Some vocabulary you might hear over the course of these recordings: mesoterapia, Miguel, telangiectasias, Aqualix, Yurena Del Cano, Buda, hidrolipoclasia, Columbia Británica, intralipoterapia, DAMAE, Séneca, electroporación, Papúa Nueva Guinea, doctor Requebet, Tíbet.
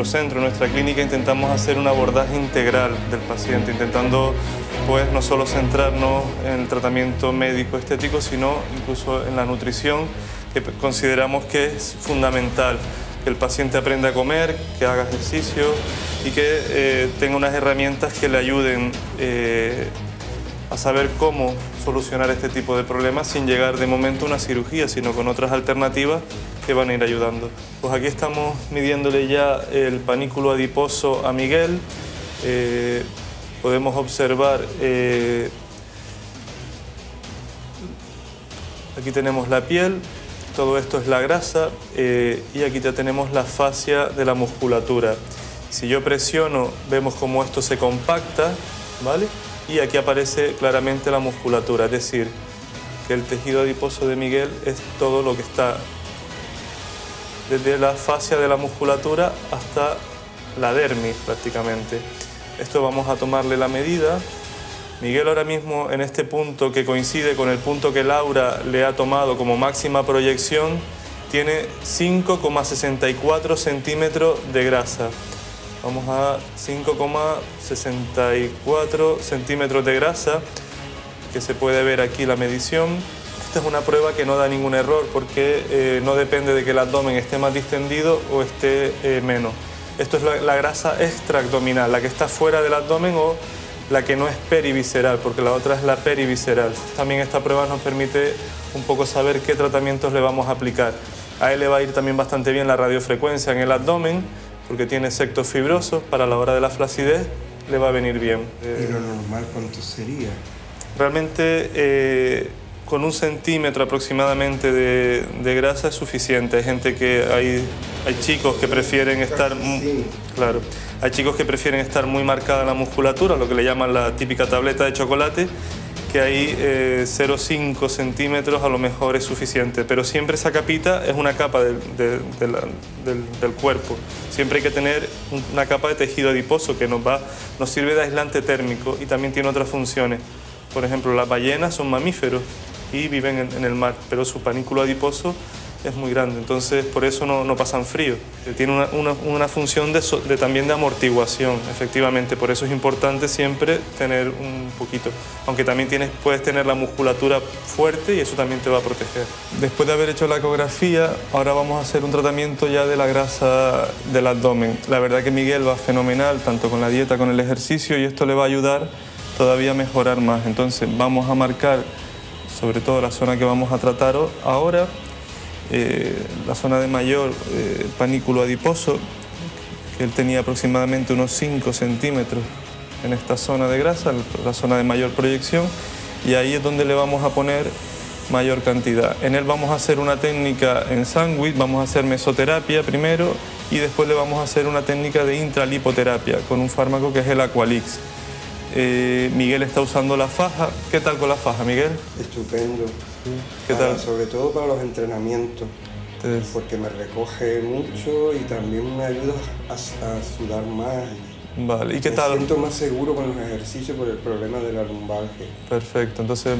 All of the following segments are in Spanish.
nuestro centro, en nuestra clínica, intentamos hacer un abordaje integral del paciente, intentando pues no solo centrarnos en el tratamiento médico-estético, sino incluso en la nutrición, que consideramos que es fundamental que el paciente aprenda a comer, que haga ejercicio y que tenga unas herramientas que le ayuden a saber cómo solucionar este tipo de problemas sin llegar de momento a una cirugía, sino con otras alternativas que van a ir ayudando. Pues aquí estamos midiéndole ya el panículo adiposo a Miguel. Podemos observar, aquí tenemos la piel, todo esto es la grasa y aquí ya tenemos la fascia de la musculatura. Si yo presiono, vemos cómo esto se compacta, ¿vale? Y aquí aparece claramente la musculatura, es decir, que el tejido adiposo de Miguel es todo lo que está desde la fascia de la musculatura hasta la dermis prácticamente. Esto vamos a tomarle la medida. Miguel ahora mismo en este punto que coincide con el punto que Laura le ha tomado como máxima proyección tiene 5,64 centímetros de grasa. Vamos a 5,64 centímetros de grasa, que se puede ver aquí la medición. Esta es una prueba que no da ningún error porque no depende de que el abdomen esté más distendido o esté menos. Esto es la grasa extraabdominal, la que está fuera del abdomen o la que no es perivisceral, porque la otra es la perivisceral. También esta prueba nos permite un poco saber qué tratamientos le vamos a aplicar. A él le va a ir también bastante bien la radiofrecuencia en el abdomen, porque tiene sectos fibrosos, para la hora de la flacidez le va a venir bien. ¿Y lo normal cuánto sería? Realmente con un centímetro aproximadamente de grasa es suficiente. Hay gente que hay chicos que prefieren estar claro, hay chicos que prefieren estar muy marcada la musculatura, lo que le llaman la típica tableta de chocolate, que ahí 0,5 centímetros a lo mejor es suficiente, pero siempre esa capita es una capa del cuerpo. Siempre hay que tener una capa de tejido adiposo que nos sirve de aislante térmico y también tiene otras funciones. Por ejemplo, las ballenas son mamíferos y viven en el mar, pero su panículo adiposo es muy grande, entonces por eso no pasan frío. Tiene una función también de amortiguación, efectivamente, por eso es importante siempre tener un poquito, aunque también puedes tener la musculatura fuerte y eso también te va a proteger. Después de haber hecho la ecografía, ahora vamos a hacer un tratamiento ya de la grasa del abdomen. La verdad que Miguel va fenomenal, tanto con la dieta, con el ejercicio, y esto le va a ayudar todavía a mejorar más. Entonces vamos a marcar sobre todo la zona que vamos a tratar ahora, la zona de mayor panículo adiposo, que él tenía aproximadamente unos 5 centímetros en esta zona de grasa, la zona de mayor proyección, y ahí es donde le vamos a poner mayor cantidad. En él vamos a hacer una técnica en sándwich, vamos a hacer mesoterapia primero y después le vamos a hacer una técnica de intralipoterapia con un fármaco que es el Aqualix. Miguel está usando la faja. ¿Qué tal con la faja, Miguel? Estupendo. ¿Qué tal? Sobre todo para los entrenamientos, porque me recoge mucho y también me ayuda a sudar más. Vale. ¿Y qué tal? Me siento más seguro con los ejercicios por el problema de la lumbalgia. Perfecto, entonces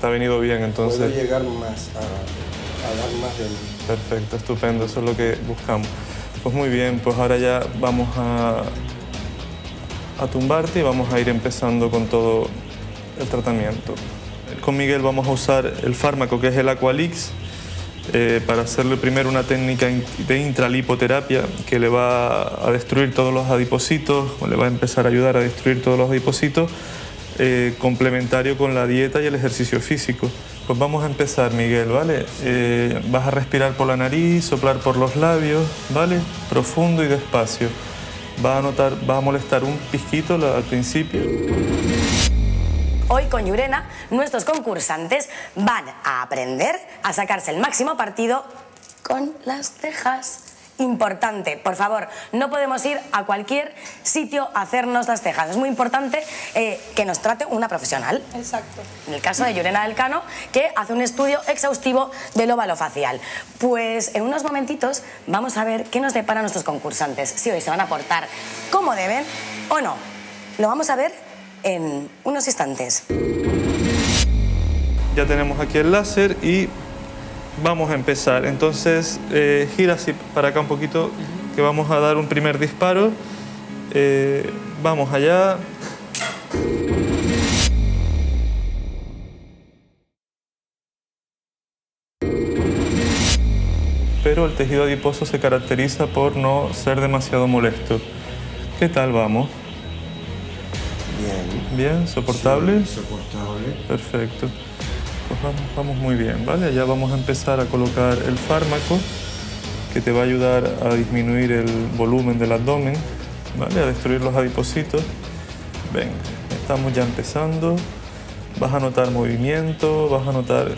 te ha venido bien. Entonces puedo llegar más a dar más de mí. Perfecto, estupendo, eso es lo que buscamos. Pues muy bien, pues ahora ya vamos a tumbarte y vamos a ir empezando con todo el tratamiento. Con Miguel vamos a usar el fármaco que es el Aqualix para hacerle primero una técnica de intralipoterapia que le va a destruir todos los adipocitos, o le va a empezar a ayudar a destruir todos los adipocitos, complementario con la dieta y el ejercicio físico. Pues vamos a empezar, Miguel, ¿vale? Vas a respirar por la nariz, soplar por los labios, ¿vale? Profundo y despacio. Vas a molestar un pizquito al principio. Hoy con Yurena, nuestros concursantes van a aprender a sacarse el máximo partido con las cejas. Importante, por favor, no podemos ir a cualquier sitio a hacernos las cejas. Es muy importante que nos trate una profesional. Exacto. En el caso de Yurena Del Cano, que hace un estudio exhaustivo del óvalo facial. Pues en unos momentitos vamos a ver qué nos deparan nuestros concursantes, si hoy se van a portar como deben o no. Lo vamos a ver en unos instantes. Ya tenemos aquí el láser y vamos a empezar. Entonces, gira así para acá un poquito que vamos a dar un primer disparo. Vamos allá. Pero el tejido adiposo se caracteriza por no ser demasiado molesto. ¿Qué tal vamos? Bien. ¿Bien? ¿Soportable? Sí, soportable. Perfecto. Pues vamos muy bien, ¿vale? Ya vamos a empezar a colocar el fármaco que te va a ayudar a disminuir el volumen del abdomen, ¿vale? A destruir los adipocitos. Venga, estamos ya empezando. Vas a notar movimiento, vas a notar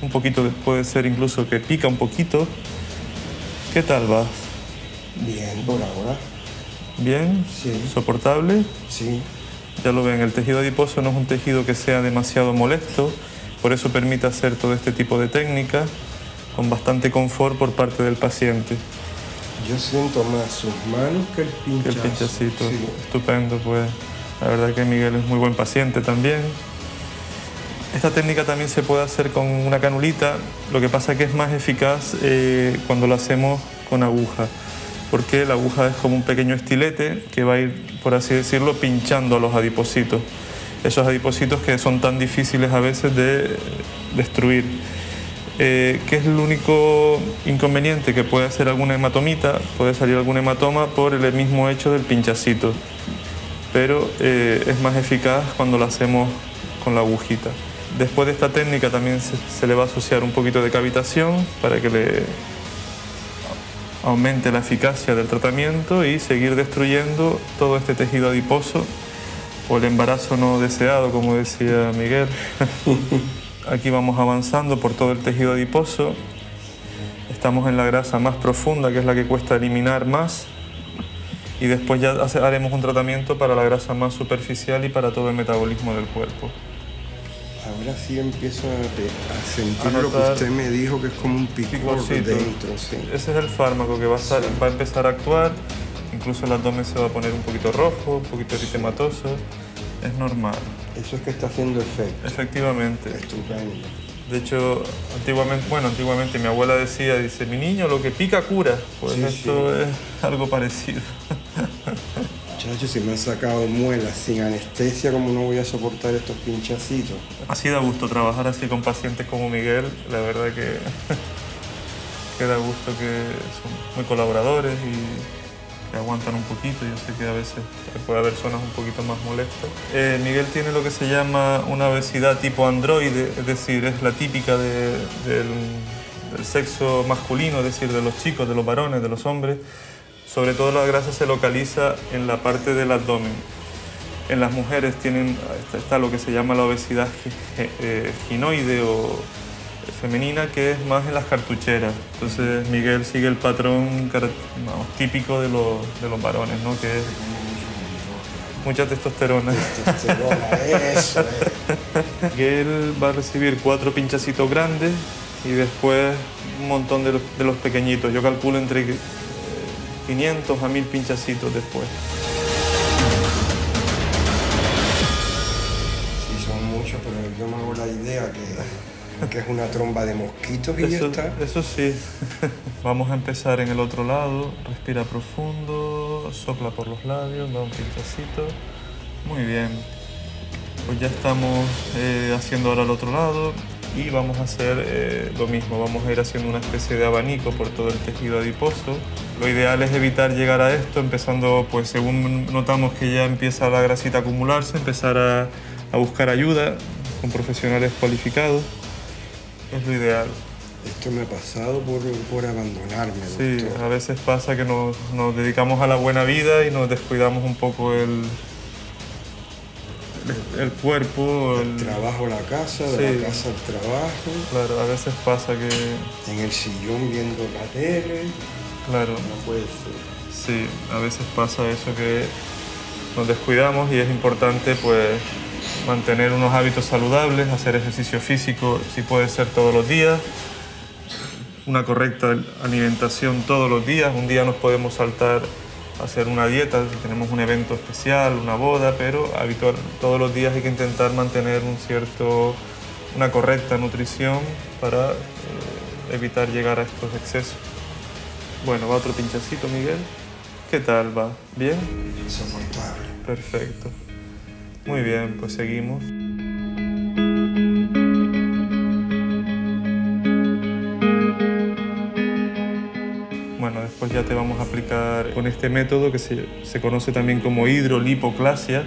un poquito, puede ser incluso que pica un poquito. ¿Qué tal vas? Bien, por ahora. ¿Bien? Sí. ¿Soportable? Sí. Ya lo ven, el tejido adiposo no es un tejido que sea demasiado molesto, por eso permite hacer todo este tipo de técnicas con bastante confort por parte del paciente. Yo siento más sus manos que el pinchazo. Que el pinchacito, sí. Estupendo, pues. La verdad que Miguel es muy buen paciente también. Esta técnica también se puede hacer con una canulita, lo que pasa que es más eficaz cuando lo hacemos con aguja, porque la aguja es como un pequeño estilete que va a ir, por así decirlo, pinchando a los adipocitos. Esos adipocitos que son tan difíciles a veces de destruir. ¿Qué es el único inconveniente? Que puede hacer alguna hematomita, puede salir algún hematoma por el mismo hecho del pinchacito, pero es más eficaz cuando lo hacemos con la agujita. Después de esta técnica también se le va a asociar un poquito de cavitación para que le aumente la eficacia del tratamiento y seguir destruyendo todo este tejido adiposo o el embarazo no deseado, como decía Miguel. Aquí vamos avanzando por todo el tejido adiposo. Estamos en la grasa más profunda, que es la que cuesta eliminar más. Y después ya haremos un tratamiento para la grasa más superficial y para todo el metabolismo del cuerpo. Ahora sí empiezo a sentir lo que usted me dijo, que es como un picor dentro. Sí. Ese es el fármaco que va a empezar a actuar. Incluso el abdomen se va a poner un poquito rojo, un poquito eritematoso. Es normal. Eso es que está haciendo efecto. Efectivamente. Estupendo. De hecho, antiguamente mi abuela decía, dice, mi niño, lo que pica cura. Pues sí, esto sí. Es algo parecido. Chacho, si me han sacado muelas sin anestesia, ¿cómo no voy a soportar estos pinchacitos? Así da gusto trabajar así con pacientes como Miguel. La verdad que da gusto, que son muy colaboradores y que aguantan un poquito. Yo sé que a veces puede haber zonas un poquito más molestas. Miguel tiene lo que se llama una obesidad tipo androide, es decir, es la típica del sexo masculino, es decir, de los chicos, de los varones, de los hombres. Sobre todo la grasa se localiza en la parte del abdomen. En las mujeres está lo que se llama la obesidad ginoide o femenina, que es más en las cartucheras. Entonces Miguel sigue el patrón típico de los varones, ¿no? Que es mucha testosterona. Testosterona, eso es. Miguel va a recibir 4 pinchacitos grandes y después un montón de los pequeñitos. Yo calculo entre 500 a 1000 pinchacitos después. Sí, son muchos, pero yo me hago la idea que es una tromba de mosquitos y ya está. Eso sí. Vamos a empezar en el otro lado. Respira profundo, sopla por los labios, da un pinchacito. Muy bien. Pues ya estamos haciendo ahora el otro lado y vamos a hacer lo mismo. Vamos a ir haciendo una especie de abanico por todo el tejido adiposo. Lo ideal es evitar llegar a esto, empezando, pues según notamos que ya empieza la grasita a acumularse, empezar a buscar ayuda con profesionales cualificados. Es lo ideal. Esto me ha pasado por abandonarme, doctor. Sí, a veces pasa que nos dedicamos a la buena vida y nos descuidamos un poco el cuerpo, el trabajo, la casa, sí. De la casa al trabajo. Claro, a veces pasa que en el sillón viendo la tele. Claro. No puede ser. Sí, a veces pasa eso, que nos descuidamos y es importante, pues, mantener unos hábitos saludables, hacer ejercicio físico, si puede ser todos los días, una correcta alimentación todos los días. Un día nos podemos saltar a hacer una dieta, si tenemos un evento especial, una boda, pero todos los días hay que intentar mantener una correcta nutrición para evitar llegar a estos excesos. Bueno, va otro pinchacito, Miguel. ¿Qué tal va? ¿Bien? Insoportable. Perfecto. Muy bien, pues seguimos. Bueno, después ya te vamos a aplicar con este método que se conoce también como hidrolipoclasia.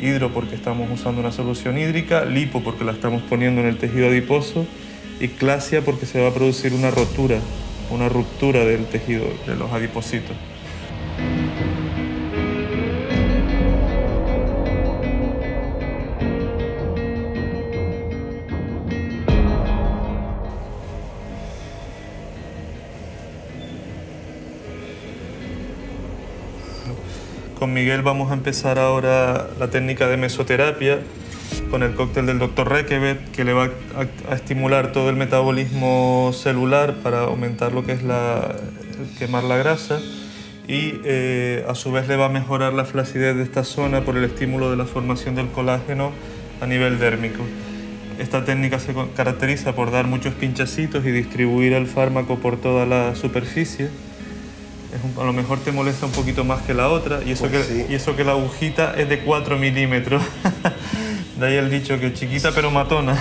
Hidro porque estamos usando una solución hídrica, lipo porque la estamos poniendo en el tejido adiposo y clasia porque se va a producir una rotura, una ruptura del tejido de los adipocitos. Con Miguel vamos a empezar ahora la técnica de mesoterapia con el cóctel del doctor Requebet, que le va a estimular todo el metabolismo celular para aumentar lo que es quemar la grasa y a su vez le va a mejorar la flacidez de esta zona por el estímulo de la formación del colágeno a nivel dérmico. Esta técnica se caracteriza por dar muchos pinchacitos y distribuir el fármaco por toda la superficie. A lo mejor te molesta un poquito más que la otra y eso, pues que, sí. Y eso que la agujita es de 4 milímetros. De ahí el dicho que chiquita pero matona.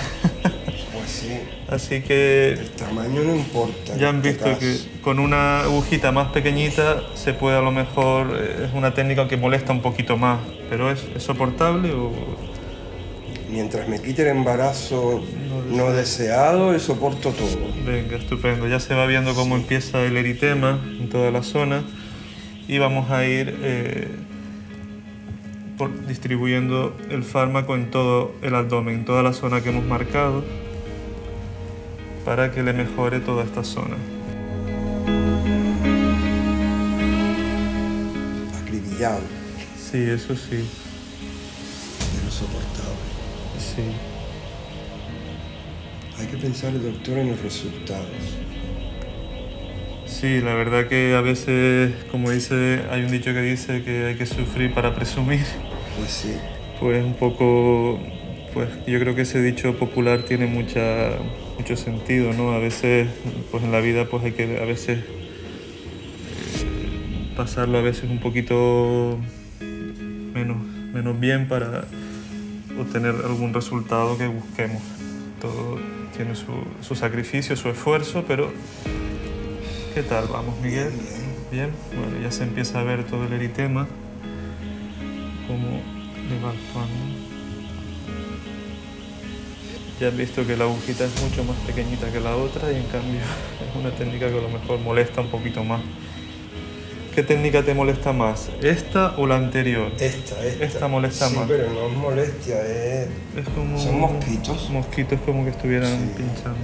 Pues sí. Así que... el tamaño no importa. Ya han visto que con una agujita más pequeñita se puede a lo mejor... es una técnica que molesta un poquito más, pero ¿es soportable o...? Mientras me quite el embarazo no deseado, yo soporto todo. Venga, estupendo. Ya se va viendo cómo empieza el eritema en toda la zona y vamos a ir distribuyendo el fármaco en todo el abdomen, en toda la zona que hemos marcado para que le mejore toda esta zona. Acribillado. Sí, eso sí. Pero soportable. Sí. Hay que pensar, doctor, en los resultados. Sí, la verdad que a veces, como dice, hay un dicho que dice que hay que sufrir para presumir. Pues sí. Pues un poco, pues yo creo que ese dicho popular tiene mucho sentido, ¿no? A veces, pues en la vida, pues hay que a veces pasarlo a veces un poquito menos bien para obtener algún resultado que busquemos. Todo tiene su sacrificio, su esfuerzo, pero... ¿Qué tal? Vamos, Miguel. Bien. Bueno, ya se empieza a ver todo el eritema. Cómo le va actuando. Ya han visto que la agujita es mucho más pequeñita que la otra y en cambio es una técnica que a lo mejor molesta un poquito más. ¿Qué técnica te molesta más? ¿Esta o la anterior? Esta. Esta molesta más. Sí, pero no es molestia, es como... son mosquitos. Mosquitos como que estuvieran pinchando.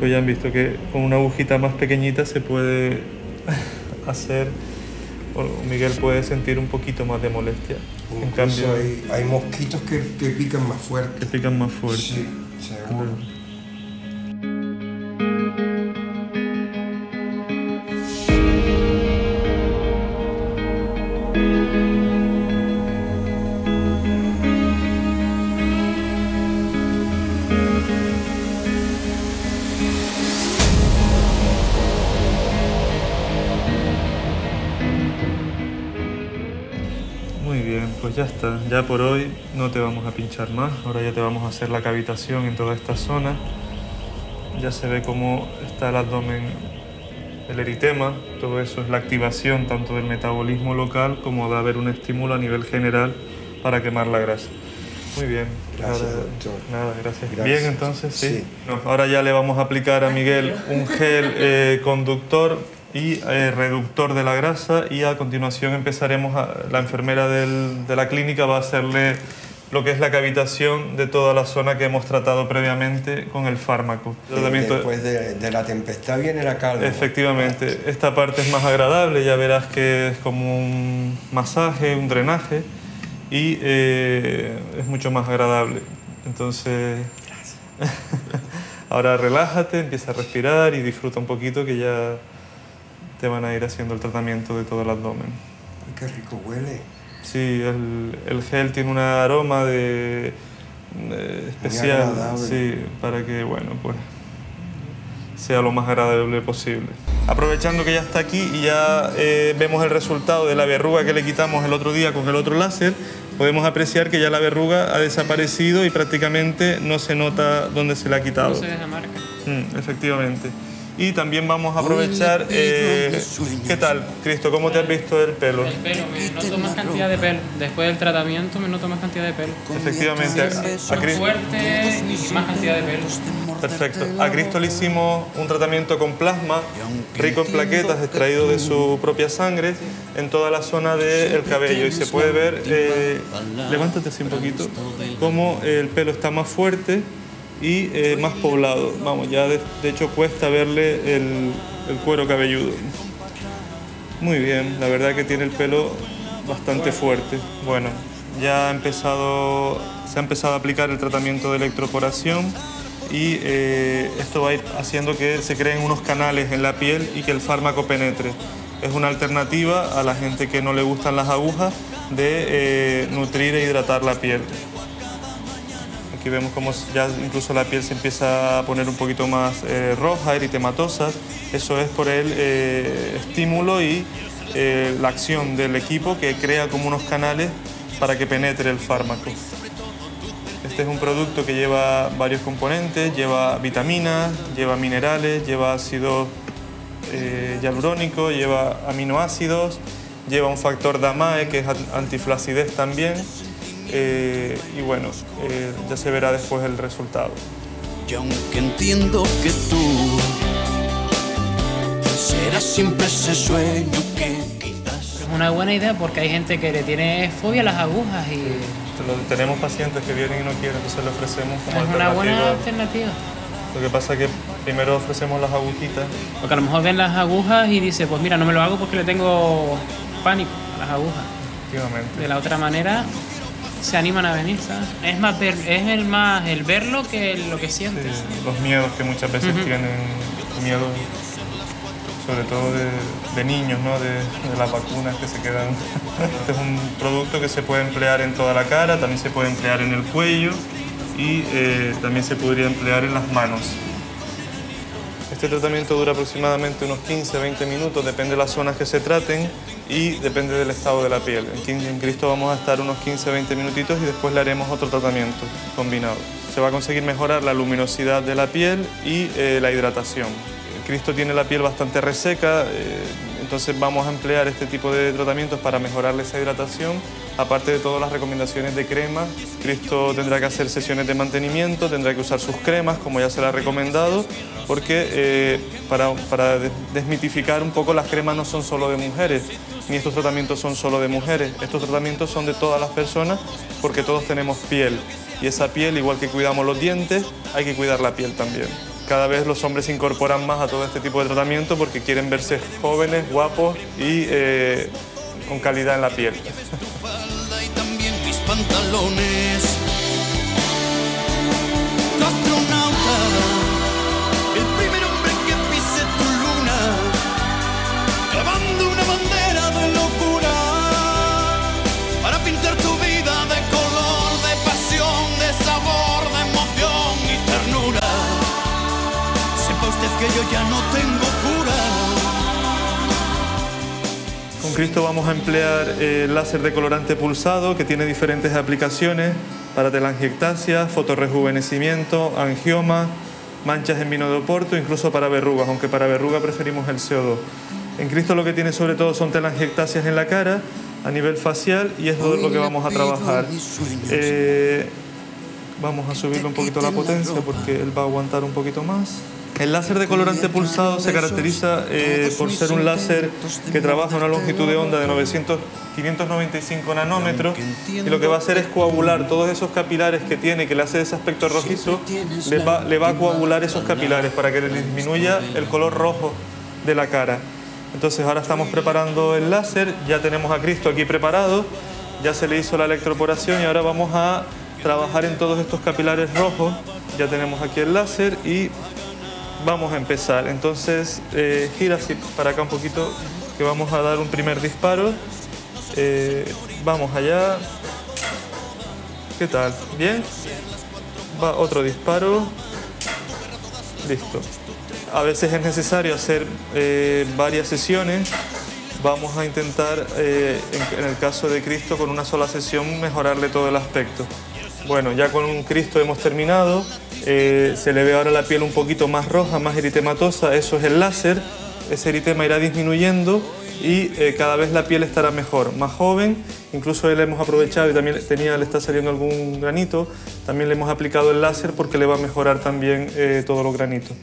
Pues ya han visto que con una agujita más pequeñita se puede hacer... Miguel puede sentir un poquito más de molestia. En cambio, hay mosquitos que pican más fuerte. Que pican más fuerte. Sí, seguro. Pero, pues ya está, ya por hoy no te vamos a pinchar más, ahora ya te vamos a hacer la cavitación en toda esta zona. Ya se ve cómo está el abdomen, el eritema, todo eso es la activación tanto del metabolismo local como de haber un estímulo a nivel general para quemar la grasa. Muy bien. Gracias, ahora, doctor. Nada, gracias. Bien, entonces, sí. No, ahora ya le vamos a aplicar a Miguel un gel conductor y reductor de la grasa y a continuación empezaremos, la enfermera de la clínica va a hacerle lo que es la cavitación de toda la zona que hemos tratado previamente con el fármaco. Después de la tempestad viene la calma. Efectivamente, esta parte es más agradable, ya verás que es como un masaje, un drenaje y es mucho más agradable. Entonces... gracias. Ahora relájate, empieza a respirar y disfruta un poquito que ya... te van a ir haciendo el tratamiento de todo el abdomen. ¡Qué rico huele! Sí, el gel tiene un aroma especial, sí, para que, bueno, pues sea lo más agradable posible. Aprovechando que ya está aquí y ya vemos el resultado de la verruga que le quitamos el otro día con el otro láser, podemos apreciar que ya la verruga ha desaparecido y prácticamente no se nota dónde se la ha quitado. No se deja marca. Efectivamente. Y también vamos a aprovechar... ¿Qué tal, Cristo? ¿Cómo te has visto el pelo? El pelo, me noto más cantidad de pelo. Después del tratamiento me noto más cantidad de pelo. Efectivamente. A Cristo. Fuerte y más cantidad de pelo. Perfecto. A Cristo le hicimos un tratamiento con plasma, rico en plaquetas, extraído de su propia sangre, en toda la zona del cabello. Y se puede ver, levántate así un poquito, cómo el pelo está más fuerte y más poblado. Vamos, ya de hecho cuesta verle el cuero cabelludo. Muy bien, la verdad que tiene el pelo bastante fuerte. Bueno, ya se ha empezado a aplicar el tratamiento de electroporación y esto va a ir haciendo que se creen unos canales en la piel y que el fármaco penetre. Es una alternativa a la gente que no le gustan las agujas de nutrir e hidratar la piel. Aquí vemos cómo ya incluso la piel se empieza a poner un poquito más roja, eritematosa. Eso es por el estímulo y la acción del equipo que crea como unos canales para que penetre el fármaco. Este es un producto que lleva varios componentes, lleva vitaminas, lleva minerales, lleva ácido hialurónico, lleva aminoácidos, lleva un factor DAMAE que es antiflacidez también. Y bueno, ya se verá después el resultado. Y aunque entiendo que tú serás siempre ese sueño que quizás... Es una buena idea porque hay gente que le tiene fobia a las agujas y... Tenemos pacientes que vienen y no quieren, entonces le ofrecemos como alternativa. Es una buena alternativa. Lo que pasa es que primero ofrecemos las agujitas. Porque a lo mejor ven las agujas y dice, pues mira, no me lo hago porque le tengo pánico a las agujas. Efectivamente. De la otra manera... se animan a venir, ¿sabes? Es más el verlo que lo que sientes. Sí, los miedos que muchas veces tienen, miedos sobre todo de niños, ¿no? De las vacunas que se quedan. Este es un producto que se puede emplear en toda la cara, también se puede emplear en el cuello y también se podría emplear en las manos. Este tratamiento dura aproximadamente unos 15-20 minutos, depende de las zonas que se traten y depende del estado de la piel. En Cristo vamos a estar unos 15-20 minutitos y después le haremos otro tratamiento combinado. Se va a conseguir mejorar la luminosidad de la piel y la hidratación. Cristo tiene la piel bastante reseca, entonces vamos a emplear este tipo de tratamientos para mejorarle esa hidratación. Aparte de todas las recomendaciones de cremas, Cristo tendrá que hacer sesiones de mantenimiento, tendrá que usar sus cremas, como ya se le ha recomendado, porque para desmitificar un poco, las cremas no son solo de mujeres, ni estos tratamientos son solo de mujeres. Estos tratamientos son de todas las personas porque todos tenemos piel. Y esa piel, igual que cuidamos los dientes, hay que cuidar la piel también. Cada vez los hombres se incorporan más a todo este tipo de tratamiento porque quieren verse jóvenes, guapos y con calidad en la piel. Yo ya no tengo cura. Con Cristo vamos a emplear el láser de colorante pulsado que tiene diferentes aplicaciones para telangiectasias, fotorrejuvenecimiento, angioma, manchas en vino de Oporto, incluso para verrugas, aunque para verruga preferimos el CO2. En Cristo lo que tiene sobre todo son telangiectasias en la cara, a nivel facial, y es todo lo que vamos a trabajar. Vamos a subirle un poquito la potencia porque él va a aguantar un poquito más. El láser de colorante pulsado se caracteriza por ser un láser que trabaja una longitud de onda de 595 nanómetros y lo que va a hacer es coagular todos esos capilares que tiene, que le hace ese aspecto rojizo, le va a coagular esos capilares para que le disminuya el color rojo de la cara. Entonces ahora estamos preparando el láser, ya tenemos a Cristo aquí preparado, ya se le hizo la electroporación y ahora vamos a trabajar en todos estos capilares rojos. Ya tenemos aquí el láser y... vamos a empezar. Entonces gira así para acá un poquito, que vamos a dar un primer disparo. Vamos allá. ¿Qué tal? ¿Bien? Va otro disparo. Listo. A veces es necesario hacer varias sesiones. Vamos a intentar, en el caso de Cristo, con una sola sesión mejorarle todo el aspecto. Bueno, ya con un Cristo hemos terminado. Se le ve ahora la piel un poquito más roja, más eritematosa. Eso es el láser. Ese eritema irá disminuyendo y cada vez la piel estará mejor, más joven. Incluso le hemos aprovechado y también le está saliendo algún granito. También le hemos aplicado el láser porque le va a mejorar también todos los granitos.